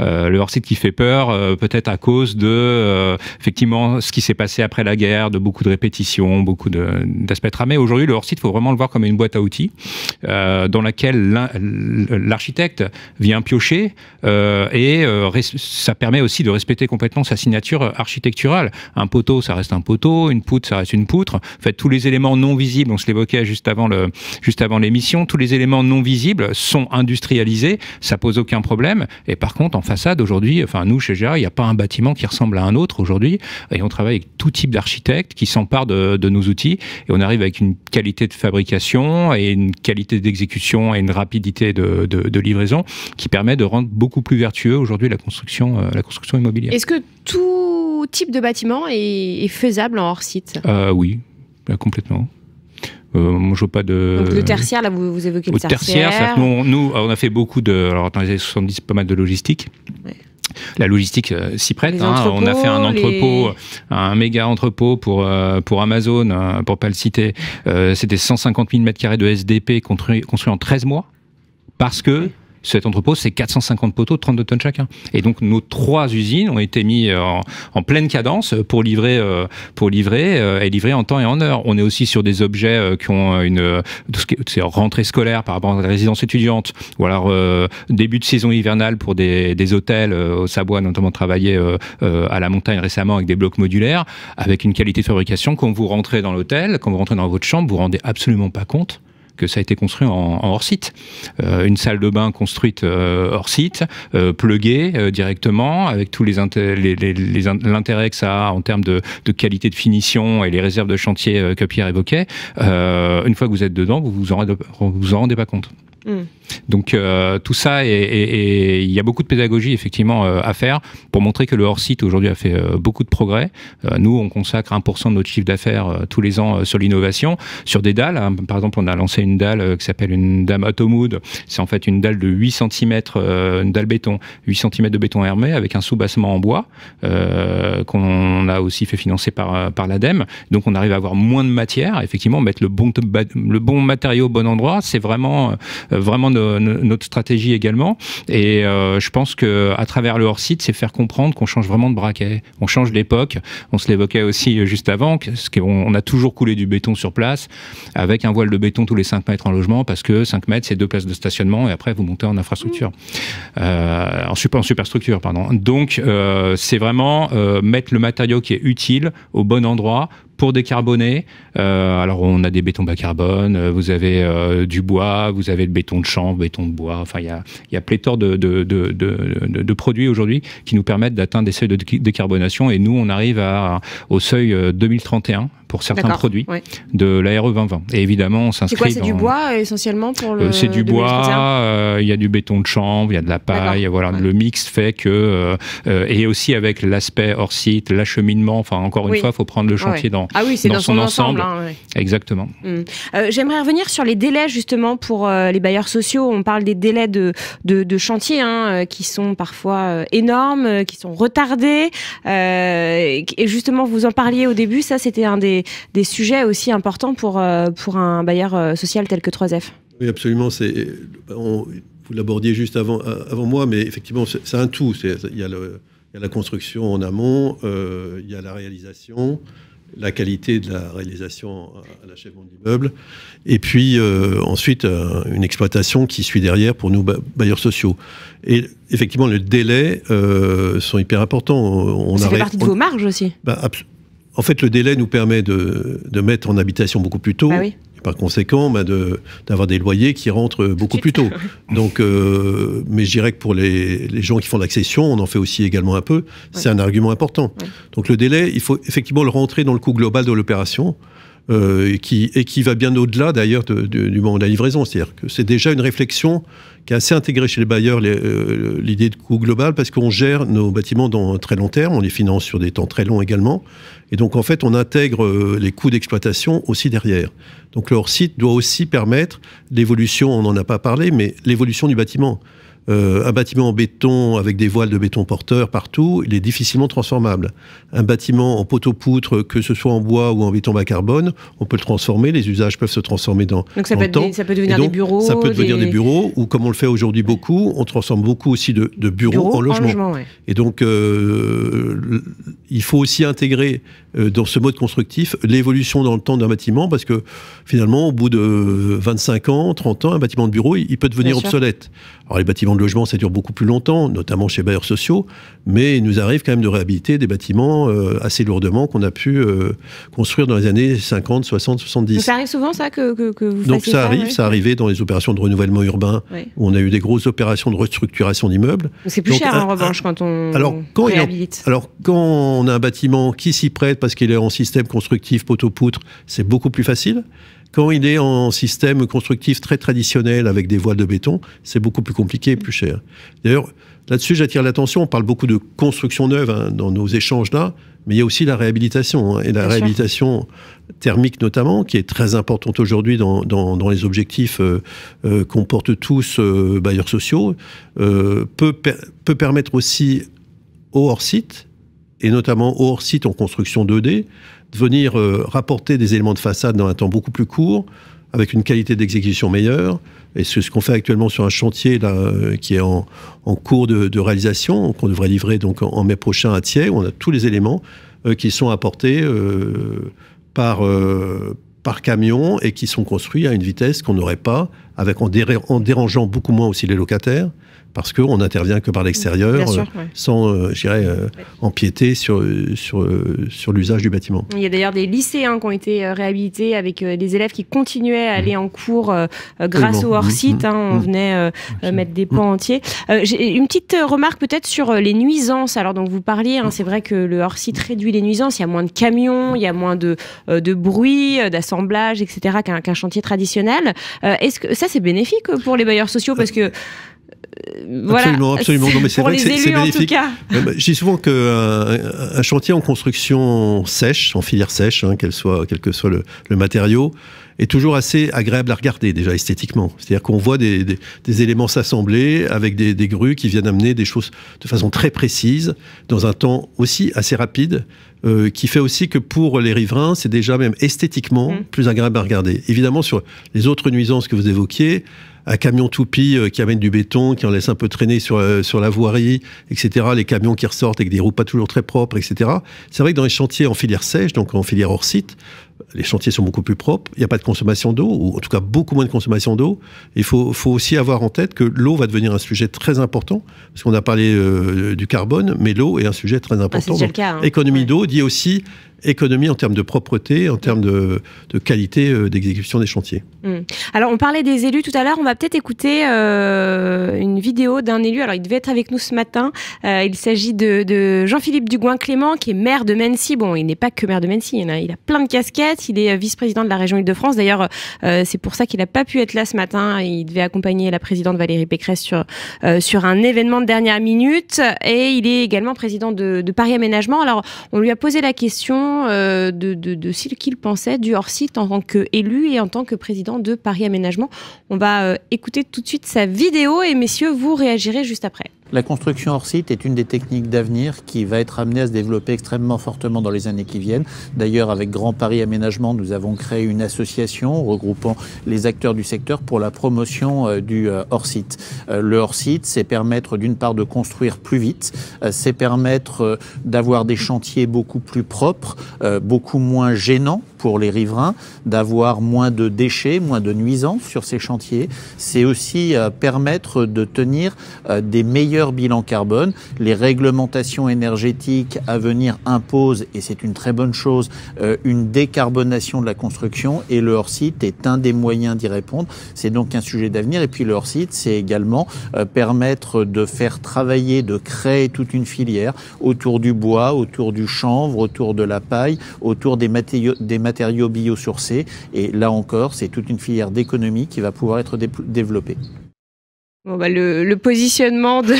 Euh, le hors-site qui fait peur, euh, peut-être à cause de, euh, effectivement, ce qui s'est passé après la guerre, de beaucoup de répétitions, beaucoup d'aspects tramés. Aujourd'hui, le hors-site, il faut vraiment le voir comme une boîte à outils, euh, dans laquelle l'architecte vient piocher euh, et euh, ça permet aussi de respecter complètement sa signature architecturale. Un poteau, ça reste un poteau, une poutre, ça reste une poutre. En fait, tous les éléments non visibles, on se l'évoquait juste avant le, juste avant l'émission, tous les éléments non visibles sont industrialisés, ça pose aucun problème. Et par contre, en façade, aujourd'hui, enfin nous, chez G A, il n'y a pas un bâtiment qui ressemble à un autre aujourd'hui. Et on travaille avec tout type d'architectes qui s'emparent de, de nos outils. Et on arrive avec une qualité de fabrication et une qualité d'exécution et une rapidité de, de, de livraison qui permet de rendre beaucoup plus vertueux aujourd'hui la construction, euh, la construction immobilière. Est-ce que tout type de bâtiment est, est faisable en hors-site ? euh, Oui, là, complètement. Euh, moi, je veux pas de... Donc, le tertiaire, là, vous, vous évoquez le tertiaire. tertiaire nous, nous, on a fait beaucoup de... Alors, dans les années soixante-dix, pas mal de logistique. Ouais. La logistique euh, s'y prête, hein, on a fait un entrepôt, les... un méga entrepôt pour, euh, pour Amazon, hein, pour pas le citer, euh, c'était cent cinquante mille mètres carrés de S D P construit, construit en treize mois, parce que ouais. Cet entrepôt, c'est quatre cent cinquante poteaux de trente-deux tonnes chacun. Et donc, nos trois usines ont été mises en, en pleine cadence pour livrer, euh, pour livrer euh, et livrer en temps et en heure. On est aussi sur des objets euh, qui ont une euh, tout ce qui est, rentrée scolaire par rapport à la résidence étudiante, ou alors euh, début de saison hivernale pour des, des hôtels. Euh, au Ossabois, notamment, travaillé euh, euh, à la montagne récemment avec des blocs modulaires, avec une qualité de fabrication. Quand vous rentrez dans l'hôtel, quand vous rentrez dans votre chambre, vous ne vous rendez absolument pas compte que ça a été construit en, en hors-site. Euh, une salle de bain construite euh, hors-site, euh, pluguée euh, directement, avec tous les l'intérêt que ça a en termes de, de qualité de finition et les réserves de chantier euh, que Pierre évoquait. Euh, une fois que vous êtes dedans, vous vous en, vous en rendez pas compte. Mmh. Donc euh, tout ça, et il y a beaucoup de pédagogie effectivement euh, à faire pour montrer que le hors-site aujourd'hui a fait euh, beaucoup de progrès. Euh, nous, on consacre un pour cent de notre chiffre d'affaires euh, tous les ans euh, sur l'innovation, sur des dalles. Hein. Par exemple, on a lancé une dalle euh, qui s'appelle une dalle Atomood. C'est en fait une dalle de huit centimètres, euh, une dalle béton, huit centimètres de béton hermé avec un soubassement en bois euh, qu'on a aussi fait financer par, par l'ADEME. Donc on arrive à avoir moins de matière, effectivement, mettre le bon, le bon matériau au bon endroit. C'est vraiment, euh, vraiment de notre stratégie également, et euh, je pense que à travers le hors-site, c'est faire comprendre qu'on change vraiment de braquet, on change d'époque. On se l'évoquait aussi juste avant, qu'on a toujours coulé du béton sur place avec un voile de béton tous les cinq mètres en logement, parce que cinq mètres c'est deux places de stationnement et après vous montez en infrastructure, euh, en, super, en superstructure pardon. Donc euh, c'est vraiment euh, mettre le matériau qui est utile au bon endroit pour décarboner. Euh, alors on a des bétons bas carbone, vous avez euh, du bois, vous avez le béton de chanvre, béton de bois, enfin il y a, y a pléthore de, de, de, de, de, de produits aujourd'hui qui nous permettent d'atteindre des seuils de décarbonation, et nous on arrive à, au seuil deux mille trente et un pour certains produits, ouais, de la R E vingt vingt. Et évidemment, on s'inscrit. C'est quoi, c'est dans... du bois essentiellement pour le. Euh, c'est du bois, il euh, y a du béton de chanvre, il y a de la paille, voilà, ouais. Le mix fait que. Euh, euh, et aussi avec l'aspect hors site, l'acheminement, enfin encore une oui. fois, il faut prendre le chantier ouais. dans, ah oui, dans, dans son, son ensemble. ensemble hein, ouais. Exactement. Mmh. Euh, J'aimerais revenir sur les délais justement pour euh, les bailleurs sociaux. On parle des délais de, de, de chantier hein, qui sont parfois euh, énormes, qui sont retardés. Euh, et justement, vous en parliez au début, ça c'était un des Des, des sujets aussi importants pour, euh, pour un bailleur euh, social tel que trois F. Oui, absolument. C'est, on, vous l'abordiez juste avant, avant moi, mais effectivement, c'est un tout. Il y, y a la construction en amont, euh, il y a la réalisation, la qualité de la réalisation à, à l'achèvement de l'immeuble, et puis euh, ensuite euh, une exploitation qui suit derrière pour nous, bailleurs sociaux. Et effectivement, les délais euh, sont hyper importants. On Ça a, fait partie on, de vos marges aussi bah, En fait, le délai nous permet de, de mettre en habitation beaucoup plus tôt. Ah oui. Et par conséquent, bah de, d'avoir des loyers qui rentrent beaucoup plus tôt. Donc, euh, mais je dirais que pour les, les gens qui font l'accession, on en fait aussi également un peu. C'est ouais. un argument important. Ouais. Donc le délai, il faut effectivement le rentrer dans le coût global de l'opération. Euh, et, qui, et qui va bien au-delà d'ailleurs de, de, du moment de la livraison. C'est-à-dire que c'est déjà une réflexion qui est assez intégrée chez les bailleurs, l'idée euh, de coût global, parce qu'on gère nos bâtiments dans un très long terme, on les finance sur des temps très longs également, et donc en fait on intègre euh, les coûts d'exploitation aussi derrière. Donc le hors-site doit aussi permettre l'évolution, on n'en a pas parlé, mais l'évolution du bâtiment. Euh, un bâtiment en béton avec des voiles de béton porteur partout, il est difficilement transformable. Un bâtiment en poteau-poutre, que ce soit en bois ou en béton bas carbone, on peut le transformer, les usages peuvent se transformer dans, donc ça dans peut le temps. Des, ça peut devenir donc, des bureaux. Ça peut devenir des, des bureaux, ou comme on le fait aujourd'hui beaucoup, on transforme beaucoup aussi de, de bureaux, bureaux en logement. En logement ouais. Et donc, euh, il faut aussi intégrer euh, dans ce mode constructif, l'évolution dans le temps d'un bâtiment, parce que finalement, au bout de vingt-cinq ans, trente ans, un bâtiment de bureau, il, il peut devenir Bien obsolète. Sûr. Alors les bâtiments de logement, ça dure beaucoup plus longtemps, notamment chez bailleurs sociaux, mais il nous arrive quand même de réhabiliter des bâtiments euh, assez lourdement qu'on a pu euh, construire dans les années cinquante, soixante, soixante-dix. Donc ça arrive souvent ça que, que, que vous Donc fassiez ça, ça arrive, oui. ça arrivait dans les opérations de renouvellement urbain, oui. où on a eu des grosses opérations de restructuration d'immeubles. C'est plus Donc, cher un, en revanche quand on alors, quand réhabilite. A, alors quand on a un bâtiment qui s'y prête parce qu'il est en système constructif poteau-poutre, c'est beaucoup plus facile. Quand il est en système constructif très traditionnel avec des voiles de béton, c'est beaucoup plus compliqué et plus cher. D'ailleurs, là-dessus, j'attire l'attention, on parle beaucoup de construction neuve hein, dans nos échanges-là, mais il y a aussi la réhabilitation, hein, et la Bien réhabilitation sûr. thermique notamment, qui est très importante aujourd'hui dans, dans, dans les objectifs euh, euh, qu'on porte tous, euh, bailleurs sociaux, euh, peut, per peut permettre aussi au hors-site, et notamment au hors-site en construction deux D, de venir euh, rapporter des éléments de façade dans un temps beaucoup plus court, avec une qualité d'exécution meilleure. Et c'est ce qu'on fait actuellement sur un chantier là, euh, qui est en, en cours de, de réalisation, qu'on devrait livrer donc, en, en mai prochain à Thiers, où on a tous les éléments euh, qui sont apportés euh, par, euh, par camion et qui sont construits à une vitesse qu'on n'aurait pas, avec, en, déra en dérangeant beaucoup moins aussi les locataires, parce qu'on n'intervient que par l'extérieur, euh, ouais. sans, euh, je dirais, euh, ouais. empiéter sur, sur, euh, sur l'usage du bâtiment. Il y a d'ailleurs des lycéens qui ont été euh, réhabilités avec euh, des élèves qui continuaient à aller mmh. en cours euh, grâce au hors-site. Mmh. Hein, on mmh. venait euh, euh, mettre des pans mmh. entiers. Euh, j'ai une petite remarque peut-être sur les nuisances. Alors, donc, vous parliez, hein, c'est vrai que le hors-site réduit les nuisances. Il y a moins de camions, il y a moins de, euh, de bruit, d'assemblage, et cetera qu'un qu'un chantier traditionnel. Euh, est-ce que ça, c'est bénéfique pour les bailleurs sociaux parce que Voilà, absolument, absolument. Non, mais c'est vrai que c'est bénéfique. Je dis souvent qu'un un chantier en construction sèche, en filière sèche, hein, qu'elle soit, quel que soit le, le matériau, est toujours assez agréable à regarder, déjà esthétiquement. C'est-à-dire qu'on voit des, des, des éléments s'assembler avec des, des grues qui viennent amener des choses de façon très précise, dans un temps aussi assez rapide, euh, qui fait aussi que pour les riverains, c'est déjà même esthétiquement mmh. plus agréable à regarder. Évidemment, sur les autres nuisances que vous évoquiez, un camion toupie euh, qui amène du béton, qui en laisse un peu traîner sur, euh, sur la voirie, et cetera. Les camions qui ressortent avec des roues pas toujours très propres, et cetera. C'est vrai que dans les chantiers en filière sèche, donc en filière hors-site, les chantiers sont beaucoup plus propres, il n'y a pas de consommation d'eau, ou en tout cas beaucoup moins de consommation d'eau. Il faut, faut aussi avoir en tête que l'eau va devenir un sujet très important, parce qu'on a parlé euh, du carbone, mais l'eau est un sujet très important. Ah, c'est déjà le cas, hein. Économie ouais. d'eau dit aussi économie en termes de propreté, en termes de, de qualité euh, d'exécution des chantiers. Mmh. Alors, on parlait des élus tout à l'heure, on va peut-être écouter euh, une vidéo d'un élu. Alors, il devait être avec nous ce matin. Euh, il s'agit de, de Jean-Philippe Dugoin-Clément, qui est maire de Mennecy. Bon, il n'est pas que maire de Mennecy, il a, il a plein de casquettes. Il est vice-président de la région Île-de-France. D'ailleurs, euh, c'est pour ça qu'il n'a pas pu être là ce matin. Il devait accompagner la présidente Valérie Pécresse sur, euh, sur un événement de dernière minute. Et il est également président de, de Paris Aménagement. Alors, on lui a posé la question de, de, de ce qu'il pensait du hors-site en tant qu'élu et en tant que président de Paris Aménagement. On va euh, écouter tout de suite sa vidéo et messieurs, vous réagirez juste après. La construction hors-site est une des techniques d'avenir qui va être amenée à se développer extrêmement fortement dans les années qui viennent. D'ailleurs, avec Grand Paris Aménagement, nous avons créé une association regroupant les acteurs du secteur pour la promotion euh, du euh, hors-site. Euh, le hors-site, c'est permettre d'une part de construire plus vite, euh, c'est permettre euh, d'avoir des chantiers beaucoup plus propres, euh, beaucoup moins gênants pour les riverains, d'avoir moins de déchets, moins de nuisances sur ces chantiers. C'est aussi euh, permettre de tenir euh, des meilleurs bilan carbone. Les réglementations énergétiques à venir imposent, et c'est une très bonne chose, euh, une décarbonation de la construction, et le hors-site est un des moyens d'y répondre. C'est donc un sujet d'avenir. Et puis le hors-site, c'est également euh, permettre de faire travailler, de créer toute une filière autour du bois, autour du chanvre, autour de la paille, autour des matériaux, des matériaux biosourcés. Et là encore, c'est toute une filière d'économie qui va pouvoir être dé développée. Bon bah le, le positionnement de,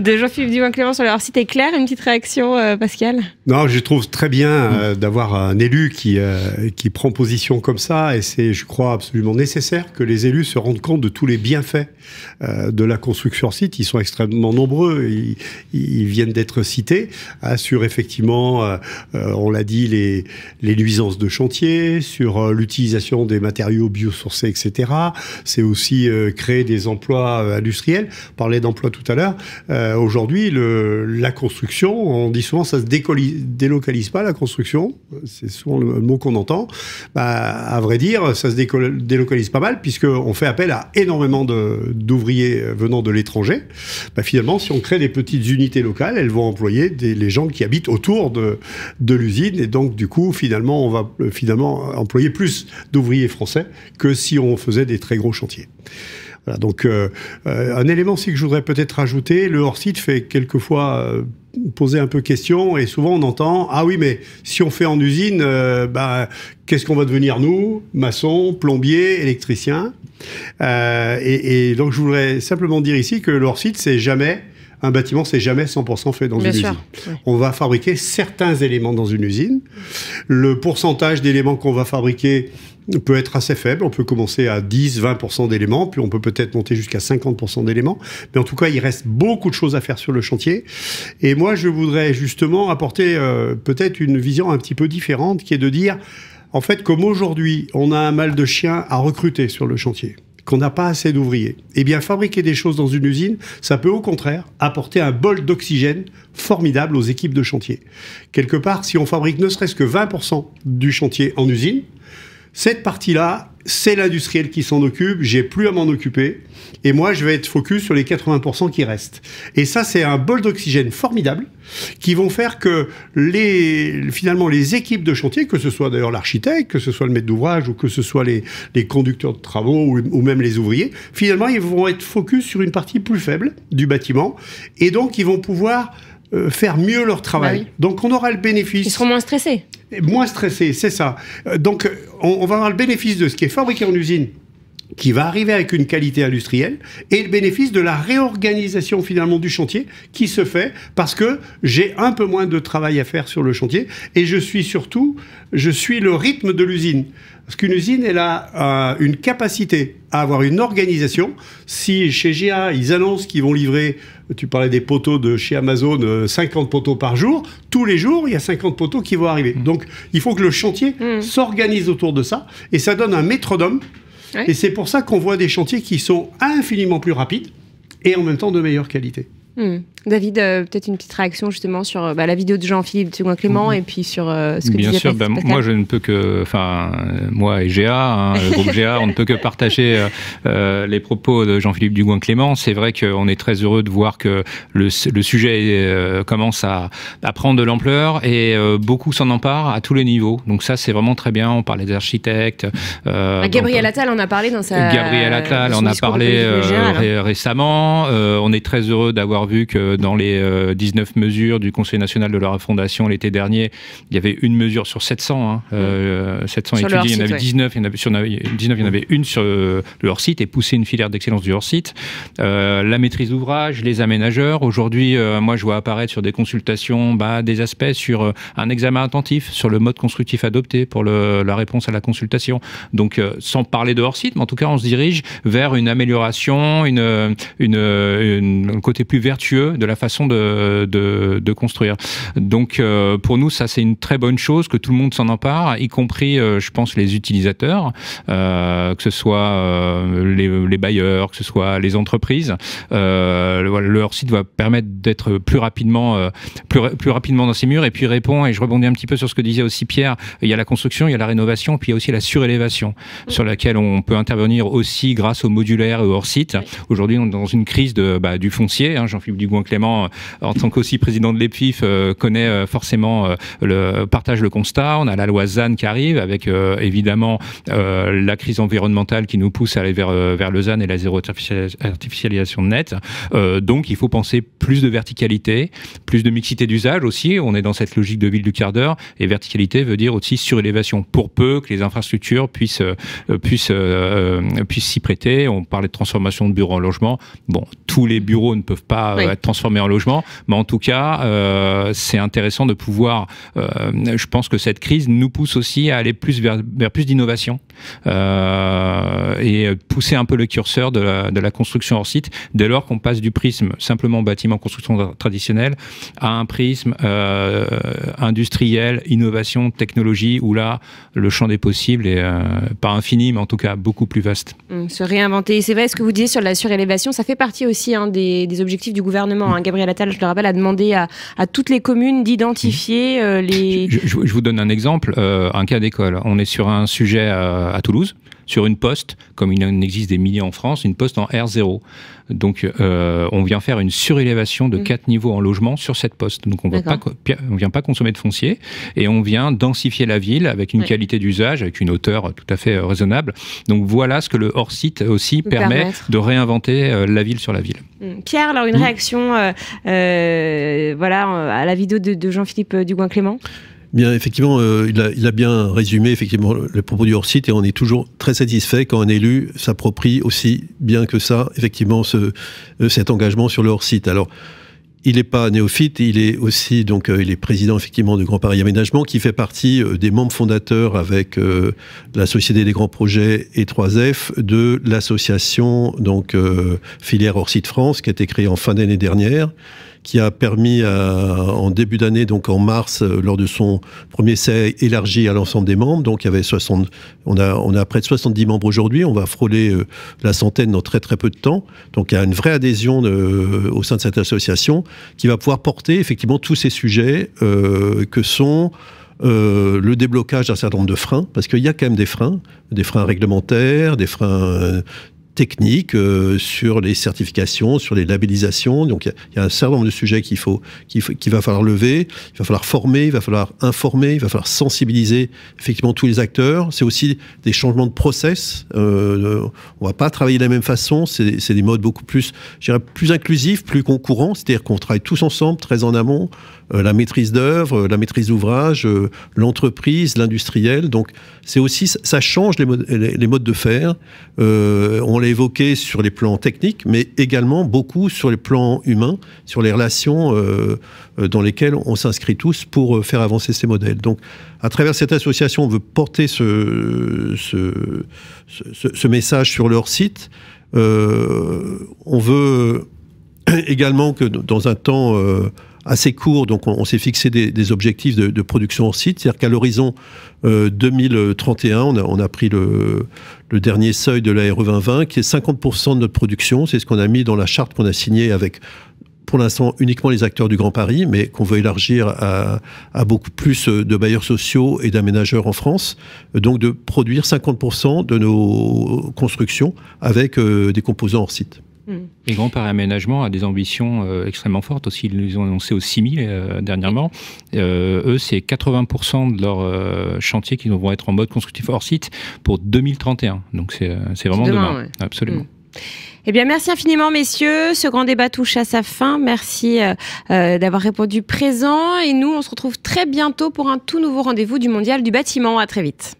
de Jean-Philippe Dugoin-Clément sur le hors-site est clair. Une petite réaction, euh, Pascal? Non, je trouve très bien euh, d'avoir un élu qui, euh, qui prend position comme ça. Et c'est, je crois, absolument nécessaire que les élus se rendent compte de tous les bienfaits euh, de la construction hors-site. Ils sont extrêmement nombreux. Ils, ils viennent d'être cités hein, sur, effectivement, euh, euh, on l'a dit, les, les nuisances de chantier, sur euh, l'utilisation des matériaux biosourcés, et cetera. C'est aussi euh, créer des emplois... Euh, euh, industrielle. On parlait d'emploi tout à l'heure. Euh, aujourd'hui, le, la construction, on dit souvent ça ne se décolise, délocalise pas, la construction. C'est souvent le, le mot qu'on entend. Bah, à vrai dire, ça se décol- délocalise pas mal, puisqu'on fait appel à énormément de, d'ouvriers venant de l'étranger. Bah, finalement, si on crée des petites unités locales, elles vont employer des, les gens qui habitent autour de, de l'usine. Et donc, du coup, finalement, on va finalement employer plus d'ouvriers français que si on faisait des très gros chantiers. Voilà, donc, euh, euh, un élément aussi que je voudrais peut-être rajouter, le hors-site fait quelquefois... Euh, poser un peu question, et souvent on entend « Ah oui, mais si on fait en usine, euh, bah, qu'est-ce qu'on va devenir nous ? Maçons, plombiers, électriciens euh, ?» et, et donc je voudrais simplement dire ici que le hors-site, c'est jamais... Un bâtiment, c'est jamais cent pour cent fait dans Bien une sûr, usine. Ouais. On va fabriquer certains éléments dans une usine. Le pourcentage d'éléments qu'on va fabriquer peut être assez faible. On peut commencer à dix, vingt pour cent d'éléments, puis on peut peut-être monter jusqu'à cinquante pour cent d'éléments. Mais en tout cas, il reste beaucoup de choses à faire sur le chantier. Et moi, je voudrais justement apporter euh, peut-être une vision un petit peu différente, qui est de dire, en fait, comme aujourd'hui, on a un mal de chien à recruter sur le chantier, qu'on n'a pas assez d'ouvriers. Eh bien, fabriquer des choses dans une usine, ça peut au contraire apporter un bol d'oxygène formidable aux équipes de chantier. Quelque part, si on fabrique ne serait-ce que vingt pour cent du chantier en usine, cette partie-là, c'est l'industriel qui s'en occupe, j'ai plus à m'en occuper, et moi, je vais être focus sur les quatre-vingts pour cent qui restent. Et ça, c'est un bol d'oxygène formidable, qui vont faire que, les, finalement, les équipes de chantier, que ce soit d'ailleurs l'architecte, que ce soit le maître d'ouvrage, ou que ce soit les, les conducteurs de travaux, ou, ou même les ouvriers, finalement, ils vont être focus sur une partie plus faible du bâtiment, et donc, ils vont pouvoir euh, faire mieux leur travail. Bah oui. Donc, on aura le bénéfice... Ils seront moins stressés. Moins stressé, c'est ça. Donc, on, on va avoir le bénéfice de ce qui est fabriqué en usine, qui va arriver avec une qualité industrielle, et le bénéfice de la réorganisation, finalement, du chantier, qui se fait parce que j'ai un peu moins de travail à faire sur le chantier, et je suis surtout, je suis le rythme de l'usine. Parce qu'une usine, elle a euh, une capacité à avoir une organisation. Si chez G A, ils annoncent qu'ils vont livrer, tu parlais des poteaux de chez Amazon, euh, cinquante poteaux par jour, tous les jours, il y a cinquante poteaux qui vont arriver. Mmh. Donc, il faut que le chantier mmh. s'organise autour de ça, et ça donne un métronome. Ouais. Et c'est pour ça qu'on voit des chantiers qui sont infiniment plus rapides et en même temps de meilleure qualité. Mmh. David, euh, peut-être une petite réaction justement sur bah, la vidéo de Jean-Philippe Dugoin-Clément mmh. et puis sur euh, ce que Bien sûr, bah, moi je ne peux que, enfin moi et G A, hein, le groupe G A, on ne peut que partager euh, les propos de Jean-Philippe Dugoin-Clément. C'est vrai qu'on est très heureux de voir que le, le sujet euh, commence à, à prendre de l'ampleur et euh, beaucoup s'en emparent à tous les niveaux. Donc ça c'est vraiment très bien, on parlait des architectes. Euh, Gabriel Attal en a parlé dans sa... Gabriel Attal en a parlé euh, G A, ré récemment. Euh, on est très heureux d'avoir vu que dans les dix-neuf mesures du Conseil National de la Refondation l'été dernier, il y avait une mesure sur sept cents, hein, euh, sept cents sur étudiés, il y en avait dix-neuf, ouais. il, y en avait, sur, dix-neuf il y en avait une sur le hors-site, et pousser une filière d'excellence du hors-site. Euh, la maîtrise d'ouvrage, les aménageurs, aujourd'hui, euh, moi je vois apparaître sur des consultations bah, des aspects sur euh, un examen attentif, sur le mode constructif adopté pour le, la réponse à la consultation. Donc euh, sans parler de hors-site, mais en tout cas on se dirige vers une amélioration, une, une, une, un côté plus vertueux de la façon de, de, de construire. Donc euh, pour nous, ça c'est une très bonne chose, que tout le monde s'en empare, y compris, euh, je pense, les utilisateurs, euh, que ce soit euh, les, les bailleurs, que ce soit les entreprises. Euh, le, le hors-site va permettre d'être plus rapidement, euh, plus, plus rapidement dans ses murs, et puis répond, et je rebondis un petit peu sur ce que disait aussi Pierre, il y a la construction, il y a la rénovation, puis il y a aussi la surélévation, mmh. sur laquelle on peut intervenir aussi grâce au modulaire et au hors-site. Oui. Aujourd'hui, on est dans une crise de, bah, du foncier, hein, Jean-Philippe Dugoin-Clément Clément, en tant qu'aussi président de l'E P I F, euh, connaît euh, forcément euh, le partage le constat. On a la loi ZAN qui arrive, avec euh, évidemment euh, la crise environnementale qui nous pousse à aller vers, vers le ZAN et la zéro artificialisation nette. Euh, donc il faut penser plus de verticalité, plus de mixité d'usage aussi. On est dans cette logique de ville du quart d'heure, et verticalité veut dire aussi surélévation, pour peu que les infrastructures puissent euh, puissent euh, puissent s'y prêter. On parlait de transformation de bureaux en logement. Bon, tous les bureaux ne peuvent pas va oui. euh, être transformé en logement. Mais en tout cas, euh, c'est intéressant de pouvoir... Euh, je pense que cette crise nous pousse aussi à aller plus vers, vers plus d'innovation euh, et pousser un peu le curseur de la, de la construction hors site, dès lors qu'on passe du prisme simplement bâtiment construction traditionnelle à un prisme euh, industriel, innovation, technologie, où là, le champ des possibles est euh, pas infini, mais en tout cas beaucoup plus vaste. Mmh, se réinventer. C'est vrai ce que vous disiez sur la surélévation, ça fait partie aussi hein, des, des objectifs du gouvernement. Hein. Gabriel Attal, je le rappelle, a demandé à, à toutes les communes d'identifier euh, les... Je, je, je vous donne un exemple, euh, un cas d'école. On est sur un sujet euh, à Toulouse, sur une poste, comme il en existe des milliers en France, une poste en R zéro. Donc, euh, on vient faire une surélévation de mmh. quatre niveaux en logement sur cette poste. Donc, on ne vient pas consommer de foncier et on vient densifier la ville avec une oui. qualité d'usage, avec une hauteur tout à fait euh, raisonnable. Donc, voilà ce que le hors-site aussi permet permettre. de réinventer euh, la ville sur la ville. Mmh. Pierre, alors une mmh. réaction euh, euh, voilà, à la vidéo de, de Jean-Philippe Dugoin-Clément? Bien, effectivement, euh, il, a, il a bien résumé effectivement les propos du hors-site et on est toujours très satisfait quand un élu s'approprie aussi bien que ça, effectivement, ce, cet engagement sur le hors-site. Alors, il n'est pas néophyte, il est aussi donc euh, il est président effectivement de Grand Paris Aménagement, qui fait partie euh, des membres fondateurs avec euh, la Société des Grands Projets et trois F de l'association donc euh, filière hors-site France, qui a été créée en fin d'année dernière, qui a permis à, en début d'année, donc en mars, euh, lors de son premier essai élargi à l'ensemble des membres, donc il y avait soixante, on a, on a près de soixante-dix membres aujourd'hui, on va frôler euh, la centaine dans très très peu de temps, donc il y a une vraie adhésion de, au sein de cette association, qui va pouvoir porter effectivement tous ces sujets euh, que sont euh, le déblocage d'un certain nombre de freins, parce qu'il y a quand même des freins, des freins réglementaires, des freins... Euh, techniques, euh, sur les certifications, sur les labellisations. Donc, il y, y a un certain nombre de sujets qu'il faut, qu'il faut, qu'il va falloir lever, il va falloir former, il va falloir informer, il va falloir sensibiliser effectivement tous les acteurs. C'est aussi des changements de process. Euh, on ne va pas travailler de la même façon. C'est des modes beaucoup plus, je dirais, plus inclusifs, plus concourants. C'est-à-dire qu'on travaille tous ensemble, très en amont, euh, la maîtrise d'œuvre, euh, la maîtrise d'ouvrage, euh, l'entreprise, l'industriel. Donc, c'est aussi, ça change les modes, les, les modes de faire. Euh, on On l'a évoqué sur les plans techniques, mais également beaucoup sur les plans humains, sur les relations euh, dans lesquelles on s'inscrit tous pour faire avancer ces modèles. Donc, à travers cette association, on veut porter ce, ce, ce, ce message sur leur site. Euh, on veut également que dans un temps... Euh, assez court, donc on, on s'est fixé des, des objectifs de, de production hors site, c'est-à-dire qu'à l'horizon euh, deux mille trente et un, on a, on a pris le, le dernier seuil de la R E vingt vingt, qui est cinquante pour cent de notre production, c'est ce qu'on a mis dans la charte qu'on a signée avec, pour l'instant, uniquement les acteurs du Grand Paris, mais qu'on veut élargir à, à beaucoup plus de bailleurs sociaux et d'aménageurs en France, donc de produire cinquante pour cent de nos constructions avec euh, des composants hors site. Et Grand Paris Aménagement a des ambitions euh, extrêmement fortes aussi. Ils les ont annoncé aux six mille euh, dernièrement. Euh, eux, c'est quatre-vingts pour cent de leurs euh, chantiers qui vont être en mode constructif hors site pour deux mille trente et un. Donc c'est vraiment demain, demain. Ouais. Absolument. Mmh. Eh bien, merci infiniment, messieurs. Ce grand débat touche à sa fin. Merci euh, d'avoir répondu présent. Et nous, on se retrouve très bientôt pour un tout nouveau rendez-vous du Mondial du Bâtiment. À très vite.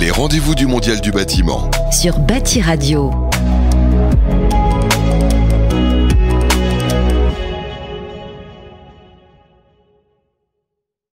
Les rendez-vous du Mondial du Bâtiment. Sur Batiradio.